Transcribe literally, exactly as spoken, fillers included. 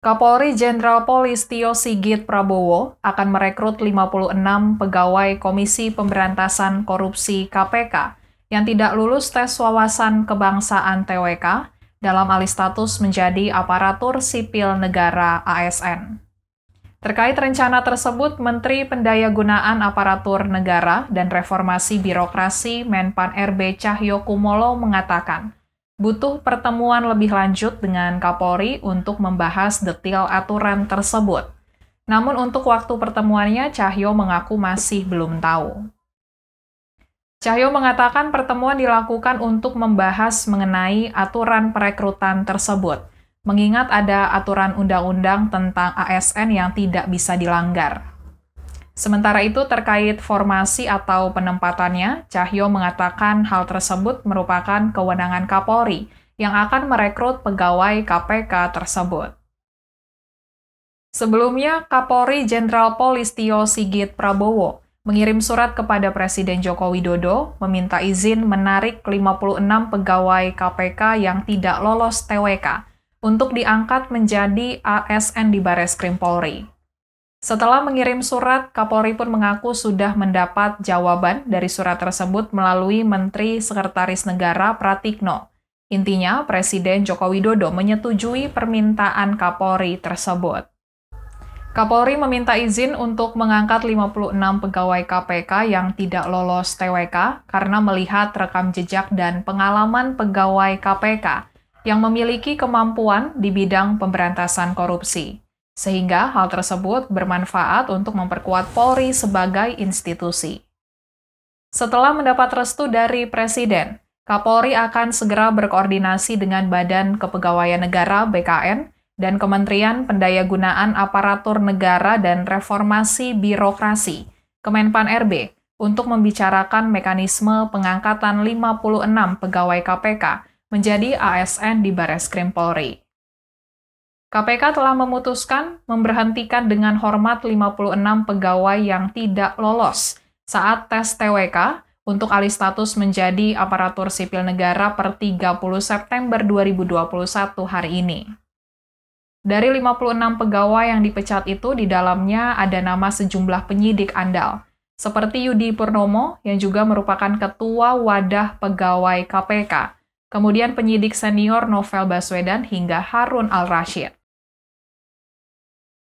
Kapolri Jenderal Pol Listyo Sigit Prabowo akan merekrut lima puluh enam pegawai Komisi Pemberantasan Korupsi K P K yang tidak lulus tes wawasan kebangsaan T W K dalam alih status menjadi aparatur sipil negara A S N. Terkait rencana tersebut, Menteri Pendayagunaan Aparatur Negara dan Reformasi Birokrasi Menpan R B Tjahjo Kumolo mengatakan, butuh pertemuan lebih lanjut dengan Kapolri untuk membahas detail aturan tersebut. Namun untuk waktu pertemuannya, Tjahjo mengaku masih belum tahu. Tjahjo mengatakan pertemuan dilakukan untuk membahas mengenai aturan perekrutan tersebut, mengingat ada aturan undang-undang tentang A S N yang tidak bisa dilanggar. Sementara itu, terkait formasi atau penempatannya, Tjahjo mengatakan hal tersebut merupakan kewenangan Kapolri yang akan merekrut pegawai K P K tersebut. Sebelumnya, Kapolri Jenderal Pol Listyo Sigit Prabowo mengirim surat kepada Presiden Joko Widodo meminta izin menarik lima puluh enam pegawai K P K yang tidak lolos T W K untuk diangkat menjadi A S N di Bareskrim Polri. Setelah mengirim surat, Kapolri pun mengaku sudah mendapat jawaban dari surat tersebut melalui Menteri Sekretaris Negara Pratikno. Intinya, Presiden Joko Widodo menyetujui permintaan Kapolri tersebut. Kapolri meminta izin untuk mengangkat lima puluh enam pegawai K P K yang tidak lolos T W K karena melihat rekam jejak dan pengalaman pegawai K P K yang memiliki kemampuan di bidang pemberantasan korupsi. Sehingga hal tersebut bermanfaat untuk memperkuat Polri sebagai institusi. Setelah mendapat restu dari Presiden, Kapolri akan segera berkoordinasi dengan Badan Kepegawaian Negara B K N dan Kementerian Pendayagunaan Aparatur Negara dan Reformasi Birokrasi Kemenpan R B untuk membicarakan mekanisme pengangkatan lima puluh enam pegawai K P K menjadi A S N di Bareskrim Polri. K P K telah memutuskan memberhentikan dengan hormat lima puluh enam pegawai yang tidak lolos saat tes T W K untuk alih status menjadi aparatur sipil negara per tiga puluh September dua ribu dua puluh satu hari ini. Dari lima puluh enam pegawai yang dipecat itu, di dalamnya ada nama sejumlah penyidik andal, seperti Yudi Purnomo yang juga merupakan ketua wadah pegawai K P K, kemudian penyidik senior Novel Baswedan hingga Harun Al Rasyid.